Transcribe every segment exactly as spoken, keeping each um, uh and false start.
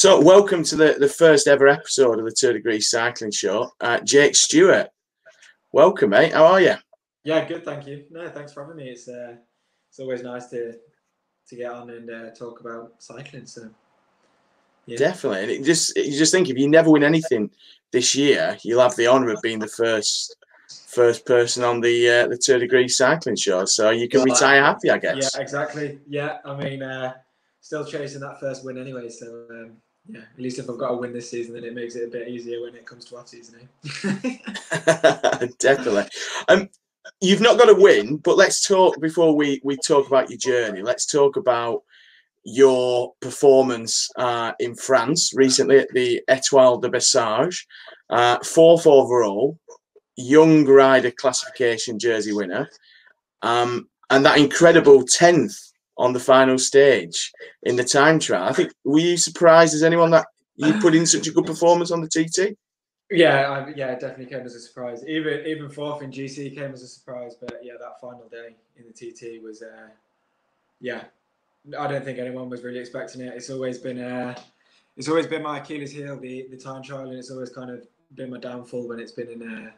So welcome to the, the first ever episode of the Tour de Greaves Cycling Show. Uh, Jake Stewart, welcome, mate. How are you? Yeah, good, thank you. No, thanks for having me. It's uh, it's always nice to to get on and uh, talk about cycling. So yeah. Definitely, and it just you just think if you never win anything this year, you'll have the honour of being the first first person on the uh, the Tour de Greaves Cycling Show. So you can well, retire happy, I guess. Yeah, exactly. Yeah, I mean. Uh, Still chasing that first win anyway, so um, yeah. At least if I've got a win this season, then it makes it a bit easier when it comes to off season. Eh? Definitely. Um, you've not got a win, but let's talk before we we talk about your journey. Let's talk about your performance uh, in France recently at the Étoile de Bessèges, uh, fourth overall, young rider classification jersey winner, um, and that incredible tenth. On the final stage in the time trial. I think, were you surprised as anyone that you put in such a good performance on the T T? Yeah, I, yeah, it definitely came as a surprise. Even even fourth in G C came as a surprise, but yeah, that final day in the T T was, uh, yeah, I don't think anyone was really expecting it. It's always been, uh, it's always been my Achilles heel, the the time trial, and it's always kind of been my downfall when it's been in, uh,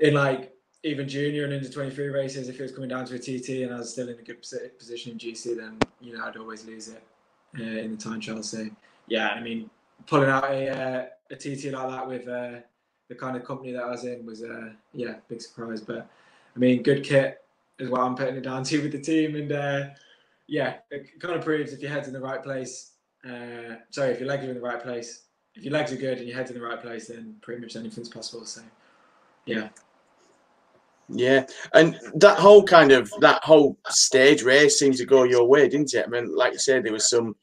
in like. Even junior and under twenty-three races, if it was coming down to a T T and I was still in a good position in G C, then you know I'd always lose it uh, in the time trial. So yeah, I mean, pulling out a uh, a T T like that with uh, the kind of company that I was in was uh, yeah, big surprise. But I mean, good kit is what I'm putting it down to with the team, and uh, yeah, it kind of proves if your head's in the right place. Uh, sorry, if your legs are in the right place, if your legs are good and your head's in the right place, then pretty much anything's possible. So yeah. Yeah, and that whole kind of that whole stage race seems to go your way, didn't it? I mean, like you said, there was some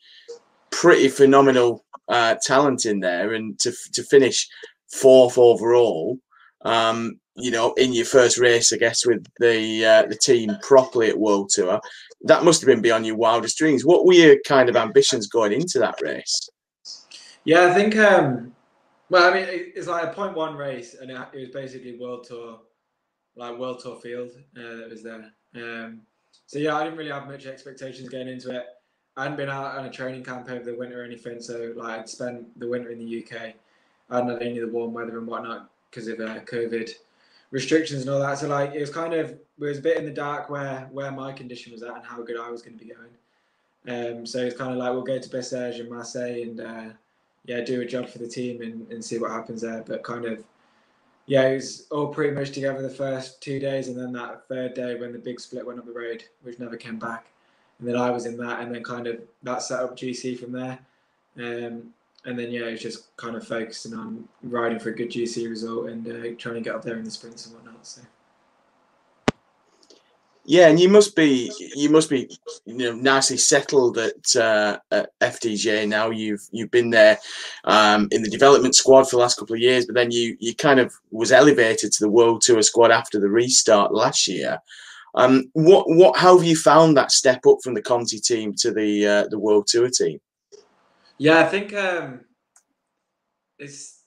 pretty phenomenal uh, talent in there, and to to finish fourth overall, um, you know, in your first race, I guess, with the uh, the team properly at World Tour, that must have been beyond your wildest dreams. What were your kind of ambitions going into that race? Yeah, I think. Um, well, I mean, it's like a point one race, and it, it was basically World Tour. Like World Tour field uh, that was there. Um, so yeah, I didn't really have much expectations going into it. I hadn't been out on a training camp over the winter or anything, so like I'd spent the winter in the U K. I hadn't had any of the warm weather and whatnot because of uh, COVID restrictions and all that. So like it was kind of we was a bit in the dark where where my condition was at and how good I was going to be going. Um, so it's kind of like we'll go to Bessèges and Marseille and uh, yeah, do a job for the team and, and see what happens there. But kind of. Yeah, it was all pretty much together the first two days, and then that third day when the big split went up the road, which never came back, and then I was in that, and then kind of that set up G C from there, um, and then yeah, it was just kind of focusing on riding for a good G C result and uh, trying to get up there in the sprints and whatnot. So. Yeah, and you must be you must be you know nicely settled at, uh, at F D J now. You've you've been there um, in the development squad for the last couple of years, but then you you kind of was elevated to the World Tour squad after the restart last year. Um, what what how have you found that step up from the Conti team to the uh, the World Tour team? Yeah, I think um, it's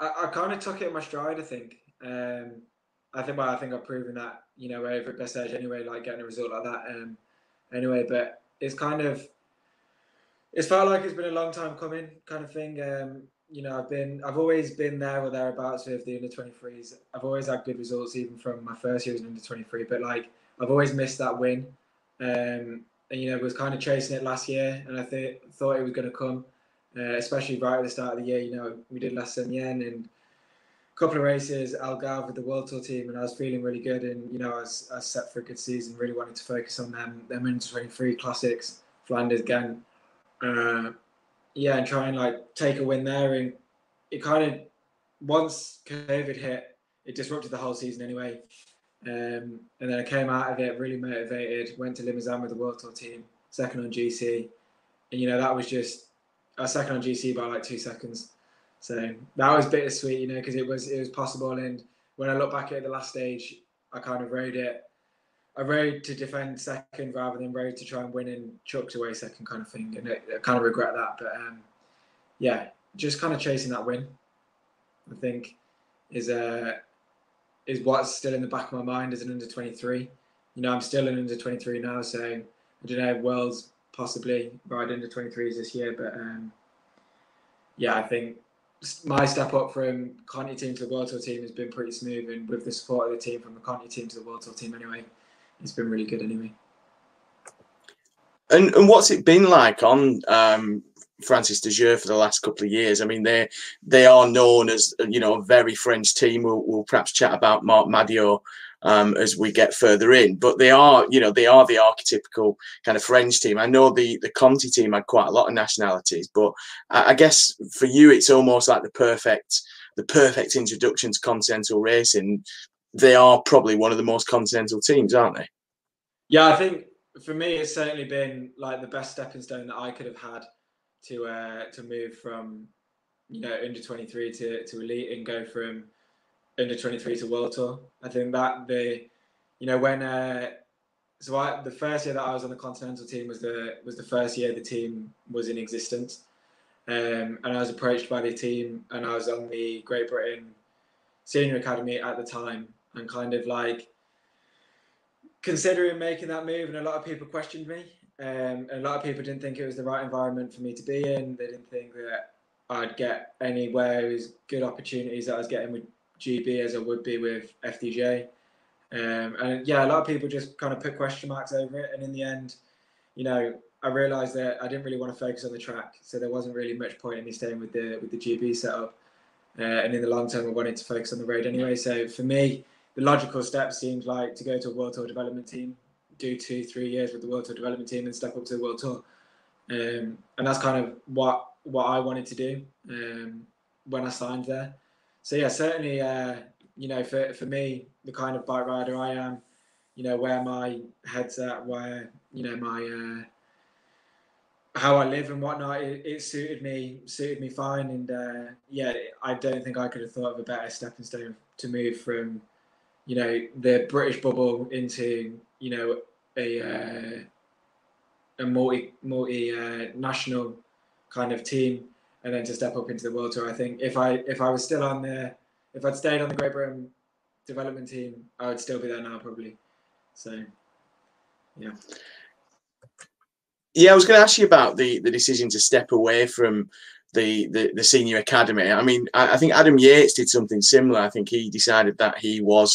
I, I kind of took it in my stride. I think um, I think well, I think I've proven that. You know, over at Bessèges anyway, like getting a result like that. Um, anyway, but it's kind of, it's felt like it's been a long time coming kind of thing. Um, you know, I've been, I've always been there or thereabouts with the under twenty-threes. I've always had good results even from my first year as an under twenty-three, but like, I've always missed that win. Um, and, you know, I was kind of chasing it last year and I th thought it was going to come, uh, especially right at the start of the year. You know, we did La Senienne and, couple of races, Algarve with the World Tour team, and I was feeling really good. And you know, I was, I was set for a good season. Really wanted to focus on them, them under twenty-three classics, Flanders, Ghent, uh, yeah, and try and like take a win there. And it kind of once COVID hit, it disrupted the whole season anyway. Um, and then I came out of it really motivated. Went to Limousin with the World Tour team, second on G C, and you know that was just I was second on G C by like two seconds. So that was bittersweet, you know, because it was it was possible. And when I look back at the last stage, I kind of rode it. I rode to defend second rather than rode to try and win and chucked away second kind of thing. And I, I kind of regret that. But um, yeah, just kind of chasing that win, I think, is uh, is what's still in the back of my mind as an under twenty-three. You know, I'm still an under twenty-three now. So I don't know, Worlds possibly ride under twenty-threes this year. But um, yeah, I think my step up from Conti team to the World Tour team has been pretty smooth, and with the support of the team from the Conti team to the World Tour team anyway, it's been really good anyway. And, and what's it been like on um, Francis Dejeux for the last couple of years? I mean, they they are known as, you know, a very French team. We'll, we'll perhaps chat about Marc Madiot um, as we get further in, but they are, you know, they are the archetypical kind of French team. I know the the Conti team had quite a lot of nationalities, but I, I guess for you, it's almost like the perfect the perfect introduction to continental racing. They are probably one of the most continental teams, aren't they? Yeah, I think. For me, it's certainly been like the best stepping stone that I could have had to uh, to move from, you know, under twenty-three to, to elite, and go from under twenty-three to World Tour. I think that the, you know, when uh, so I, the first year that I was on the continental team was the was the first year the team was in existence, um, and I was approached by the team, and I was on the Great Britain Senior Academy at the time, and kind of like. Considering making that move, and a lot of people questioned me. Um, a lot of people didn't think it was the right environment for me to be in. They didn't think that I'd get anywhere as good opportunities that I was getting with G B as I would be with F D J. Um, and yeah, a lot of people just kind of put question marks over it. And in the end, you know, I realised that I didn't really want to focus on the track, so there wasn't really much point in me staying with the with the G B setup. Uh, and in the long term, I wanted to focus on the road anyway. So for me, the logical step seems like to go to a World Tour development team, do two, three years with the World Tour development team, and step up to the World Tour. Um, and that's kind of what what I wanted to do um, when I signed there. So yeah, certainly, uh, you know, for for me, the kind of bike rider I am, you know, where my head's at, where, you know, my uh, how I live and whatnot, it, it suited me suited me fine. And uh, yeah, I don't think I could have thought of a better stepping stone to move from, you know, the British bubble into, you know, a uh, a multi multi uh, national kind of team, and then to step up into the World Tour. I think if I if I was still on there, if I'd stayed on the Great Britain development team, I would still be there now probably. So, yeah. Yeah, I was going to ask you about the the decision to step away from The, the the senior academy. I mean, I, I think Adam Yates did something similar. I think he decided that he was,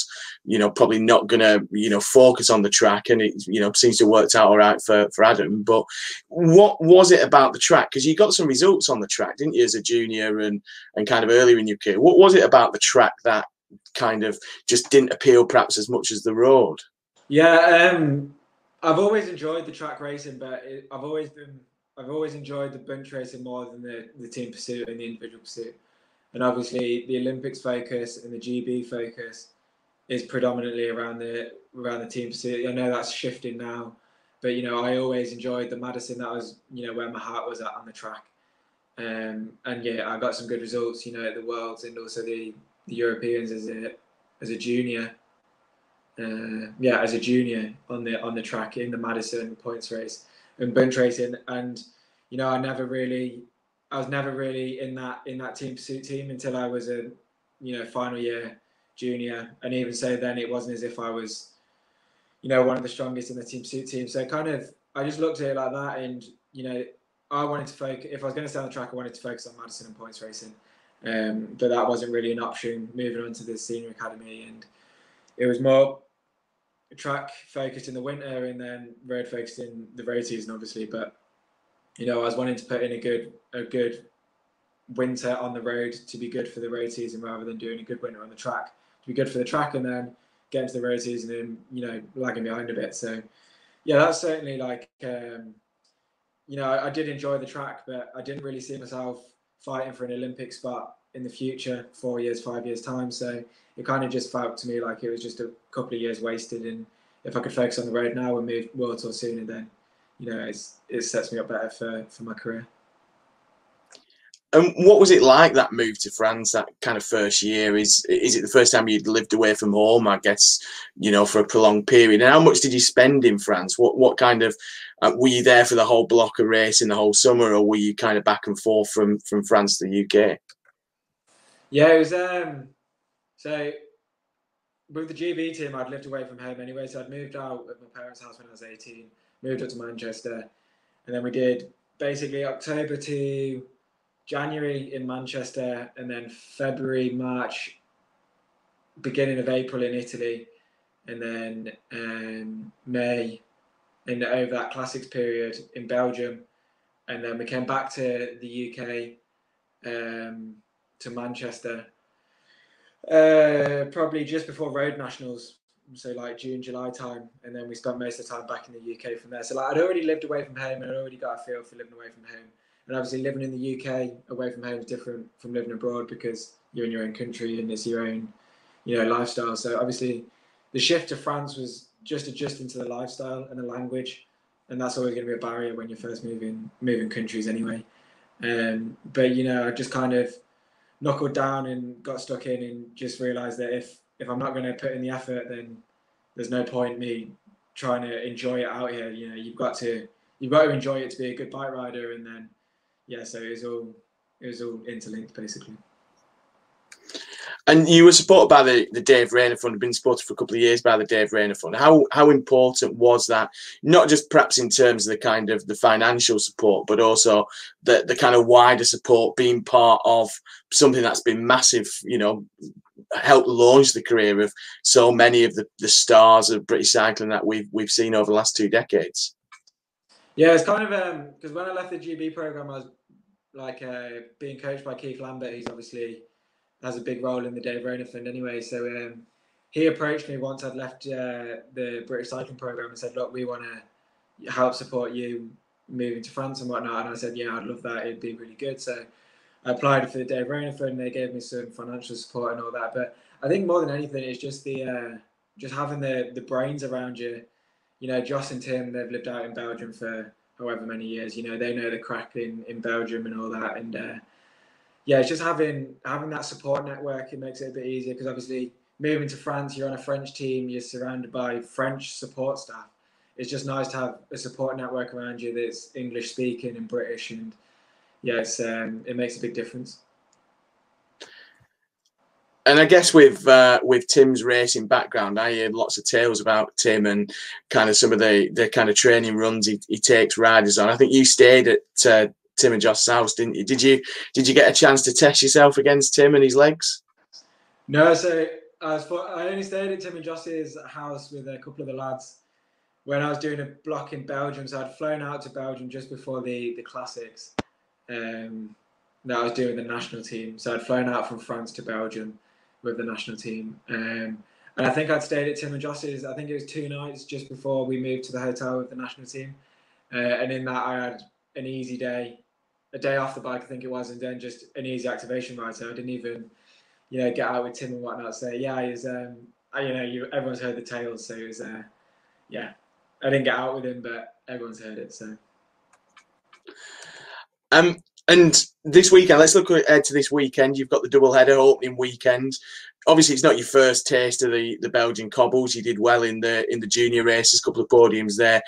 you know, probably not going to, you know, focus on the track, and it, you know, seems to have worked out all right for, for Adam. But what was it about the track? Because you got some results on the track, didn't you, as a junior and and kind of earlier in your career? What was it about the track that kind of just didn't appeal perhaps as much as the road? Yeah, um, I've always enjoyed the track racing, but it, I've always been I've always enjoyed the bunch racing more than the, the team pursuit and the individual pursuit. And obviously the Olympics focus and the G B focus is predominantly around the around the team pursuit. I know that's shifting now, but, you know, I always enjoyed the Madison. That was, you know, where my heart was at on the track. Um, and yeah, I got some good results, you know, at the Worlds and also the, the Europeans as a as a junior. Uh, yeah, as a junior on the on the track in the Madison points race and bench racing. And, you know, I never really, I was never really in that in that team pursuit team until I was a, you know, final year junior. And even so, then it wasn't as if I was, you know, one of the strongest in the team pursuit team. So kind of, I just looked at it like that. And, you know, I wanted to focus, if I was going to stay on the track, I wanted to focus on Madison and points racing. Um, but that wasn't really an option moving on to the senior academy. And it was more track focused in the winter and then road focused in the road season, obviously. But, you know, I was wanting to put in a good a good winter on the road to be good for the road season, rather than doing a good winter on the track to be good for the track and then get into the road season and, you know, lagging behind a bit. So yeah, that's certainly like, um, you know, I, I did enjoy the track, but I didn't really see myself fighting for an Olympic spot in the future, four years, five years time. So it kind of just felt to me like it was just a couple of years wasted. And if I could focus on the road now and move World Tour sooner, then, you know, it's, it sets me up better for, for my career. And what was it like, that move to France, that kind of first year? Is is it the first time you'd lived away from home, I guess, you know, for a prolonged period? And how much did you spend in France? What what kind of, uh, were you there for the whole block of racing the whole summer, or were you kind of back and forth from, from France to the U K? Yeah, it was, um, so with the G B team, I'd lived away from home anyway. So I'd moved out of my parents' house when I was eighteen, moved up to Manchester. And then we did basically October to January in Manchester, and then February, March, beginning of April in Italy, and then um, May, and over that classics period in Belgium. And then we came back to the U K, um, to Manchester, uh, probably just before Road Nationals, so like June, July time. And then we spent most of the time back in the U K from there. So like I'd already lived away from home, and I'd already got a feel for living away from home. And obviously living in the U K away from home is different from living abroad, because you're in your own country and it's your own, you know, lifestyle. So obviously the shift to France was just adjusting to the lifestyle and the language. And that's always going to be a barrier when you're first moving moving countries anyway. Um, but, you know, I just kind of knuckled down and got stuck in, and just realised that if, if I'm not going to put in the effort, then there's no point me trying to enjoy it out here. You know, you've got to you've got to enjoy it to be a good bike rider. And then, yeah, so it was all, it was all interlinked, basically. And you were supported by the, the Dave Rayner Fund, been supported for a couple of years by the Dave Rayner Fund. How how important was that? Not just perhaps in terms of the kind of the financial support, but also the, the kind of wider support, being part of something that's been massive, you know, helped launch the career of so many of the, the stars of British cycling that we've, we've seen over the last two decades. Yeah, it's kind of, um, because when I left the G B programme, I was like uh, being coached by Keith Lambert, who's obviously... has a big role in the Dave Rayner Fund anyway. So um, he approached me once I'd left uh, the British cycling program and said, look, we want to help support you moving to France and whatnot. And I said, yeah, I'd love that. It'd be really good. So I applied for the Dave Rayner Fund. They gave me some financial support and all that. But I think more than anything, it's just the uh, just having the, the brains around you. You know, Joss and Tim, they've lived out in Belgium for however many years. You know, they know the crack in, in Belgium and all that. And uh, yeah, it's just having having that support network. It makes it a bit easier, because obviously moving to France, you're on a French team, you're surrounded by French support staff. It's just nice to have a support network around you that's English speaking and British, and yeah, it's, um, it makes a big difference. And I guess with uh, with Tim's racing background, I hear lots of tales about Tim and kind of some of the the kind of training runs he, he takes riders on. I think you stayed at Uh, Tim and Joss' house, didn't you? Did you did you get a chance to test yourself against Tim and his legs? No, so I was for, I only stayed at Tim and Joss's house with a couple of the lads when I was doing a block in Belgium. So I'd flown out to Belgium just before the the classics. Um, that I was doing the national team, so I'd flown out from France to Belgium with the national team, um, and I think I'd stayed at Tim and Joss's. I think it was two nights just before we moved to the hotel with the national team, uh, and in that I had an easy day. A day off the bike, I think it was, and then just an easy activation ride. So I didn't even, you know, get out with Tim and whatnot. So yeah, he was, um, I, you know, you, everyone's heard the tales. So it was, uh, yeah, I didn't get out with him, but everyone's heard it. So, um, and this weekend, let's look ahead to this weekend. You've got the double header opening weekend. Obviously, it's not your first taste of the the Belgian cobbles. You did well in the in the junior races, a couple of podiums there.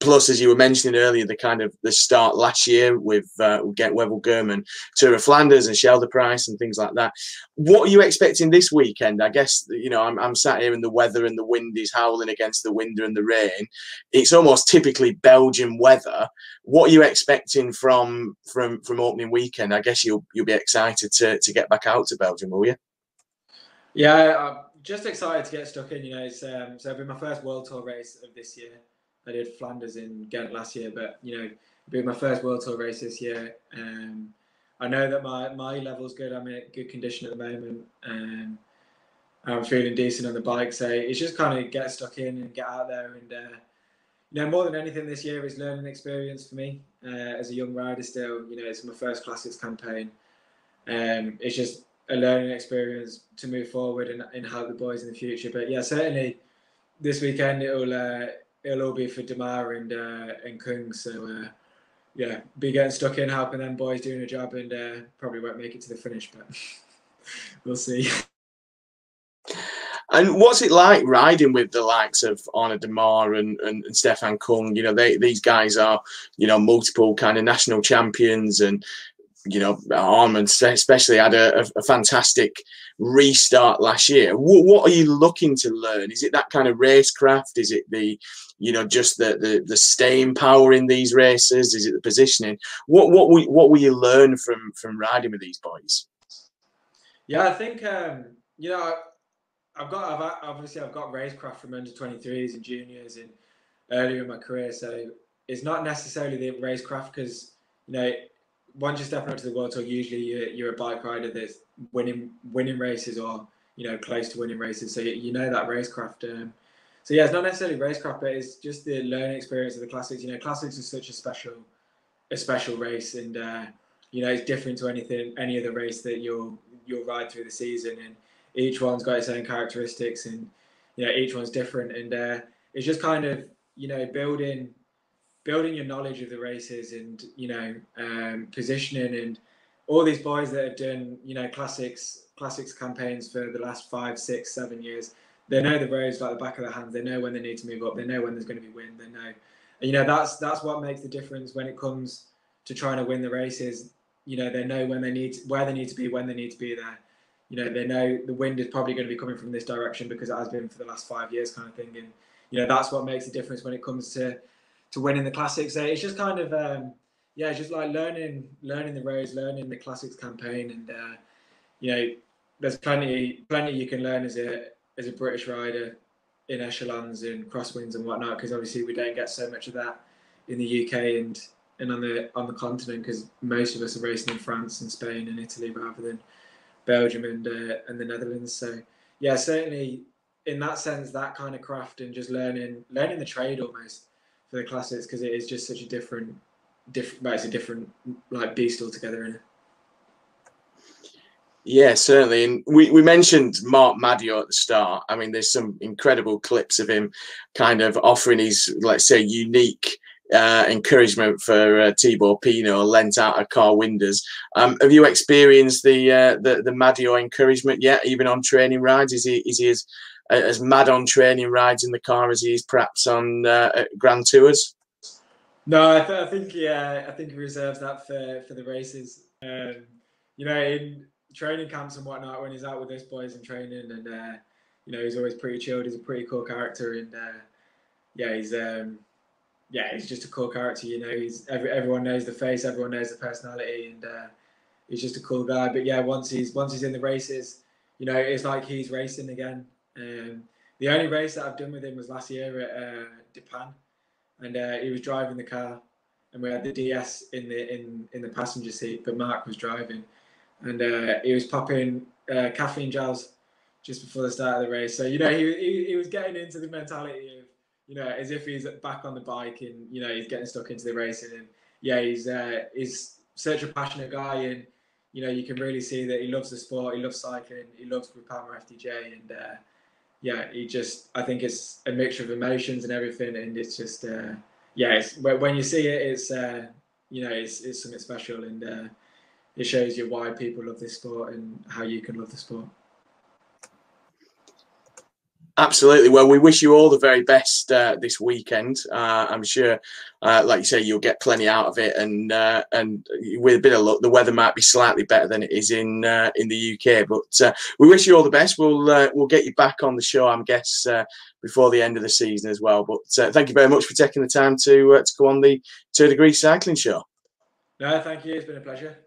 Plus, as you were mentioning earlier, the kind of the start last year with uh, Get Wevel German, Tour of Flanders and Shelder Price and things like that. What are you expecting this weekend? I guess, you know, I'm, I'm sat here and the weather and the wind is howling against the wind and the rain. It's almost typically Belgian weather. What are you expecting from from from opening weekend? I guess you'll you'll be excited to to get back out to Belgium, will you? Yeah, I'm just excited to get stuck in. You know, it's um, so it'll be my first World Tour race of this year. I did Flanders in Ghent last year, but, you know, it'll be my first World Tour race this year. Um, I know that my, my level's good. I'm in good condition at the moment. Um, I'm feeling decent on the bike. So it's just kind of get stuck in and get out there. And, uh, you know, more than anything this year is learning experience for me uh, as a young rider still. You know, it's my first classics campaign. Um, it's just a learning experience to move forward and, and help the boys in the future. But, yeah, certainly this weekend it'll... Uh, It'll all be for Demar and uh, and Kung, so uh, yeah, be getting stuck in, helping them boys doing a job, and uh, probably won't make it to the finish, but we'll see. And what's it like riding with the likes of Arnaud Demar and, and, and Stefan Kung? You know, they, these guys are, you know, multiple kind of national champions and you know, Arm and especially had a, a fantastic restart last year. What, what are you looking to learn? Is it that kind of racecraft? Is it the, you know, just the the, the staying power in these races? Is it the positioning? What what will, what will you learn from from riding with these boys? Yeah, I think um, you know, I've got I've, obviously I've got racecraft from under twenty-threes and juniors and earlier in my career, so it's not necessarily the racecraft because you know. Once you're stepping up to the World Tour, usually you're, you're a bike rider that's winning winning races or, you know, close to winning races. So you, you know that racecraft. Um, so, yeah, it's not necessarily racecraft, but it's just the learning experience of the classics. You know, classics is such a special a special race. And, uh, you know, it's different to anything, any other race that you'll, you'll ride through the season. And each one's got its own characteristics and, you know, each one's different. And uh, it's just kind of, you know, building... building your knowledge of the races and, you know, um, positioning and all these boys that have done, you know, classics, classics campaigns for the last five, six, seven years, they know the roads like the back of their hands. They know when they need to move up. They know when there's going to be wind. They know, and, you know, that's, that's what makes the difference when it comes to trying to win the races. You know, they know when they need, where they need to be, when they need to be there. You know, they know the wind is probably going to be coming from this direction because it has been for the last five years kind of thing. And, you know, that's what makes the difference when it comes to, to winning the classics. So it's just kind of um yeah, just like learning learning the roads, learning the classics campaign, and uh you know, there's plenty plenty you can learn as a as a British rider in echelons and crosswinds and whatnot, because obviously we don't get so much of that in the U K and and on the on the continent, because most of us are racing in France and Spain and Italy rather than Belgium and uh, and the Netherlands. So yeah, certainly in that sense, that kind of craft and just learning learning the trade almost for the classics, because it is just such a different different well, it's a different like beast altogether, isn't it? Yeah, certainly. And we, we mentioned Marc Madiot at the start. I mean, there's some incredible clips of him kind of offering his, let's say, unique uh encouragement for uh, Thibaut Pinot lent out of car windows. Um have you experienced the uh the, the Madiot encouragement yet, even on training rides? Is he is he as as mad on training rides in the car as he is perhaps on uh, Grand Tours? No, I, th I think yeah, I think he reserves that for for the races. Um, you know, in training camps and whatnot, when he's out with his boys and training, and uh, you know, he's always pretty chilled. He's a pretty cool character, and uh, yeah, he's um, yeah, he's just a cool character. You know, he's every, everyone knows the face, everyone knows the personality, and uh, he's just a cool guy. But yeah, once he's once he's in the races, you know, it's like he's racing again. Um, the only race that I've done with him was last year at uh, Depan, and uh, he was driving the car, and we had the D S in the in in the passenger seat, but Mark was driving, and uh, he was popping uh, caffeine gels just before the start of the race. So you know, he, he he was getting into the mentality of, you know, as if he's back on the bike, and you know, he's getting stuck into the racing. And yeah, he's uh, he's such a passionate guy, and you know, you can really see that he loves the sport, he loves cycling, he loves Groupama F D J, and. Uh, Yeah, he just, I think it's a mixture of emotions and everything. And it's just, uh, yeah, it's, when you see it, it's, uh, you know, it's, it's something special. And uh, it shows you why people love this sport and how you can love the sport. Absolutely. Well, we wish you all the very best uh, this weekend. Uh, I'm sure, uh, like you say, you'll get plenty out of it, and uh, and with a bit of luck, the weather might be slightly better than it is in uh, in the U K. But uh, we wish you all the best. We'll uh, we'll get you back on the show, I guess, uh, before the end of the season as well. But uh, thank you very much for taking the time to uh, to go on the Tour de Greaves Cycling Show. No, thank you. It's been a pleasure.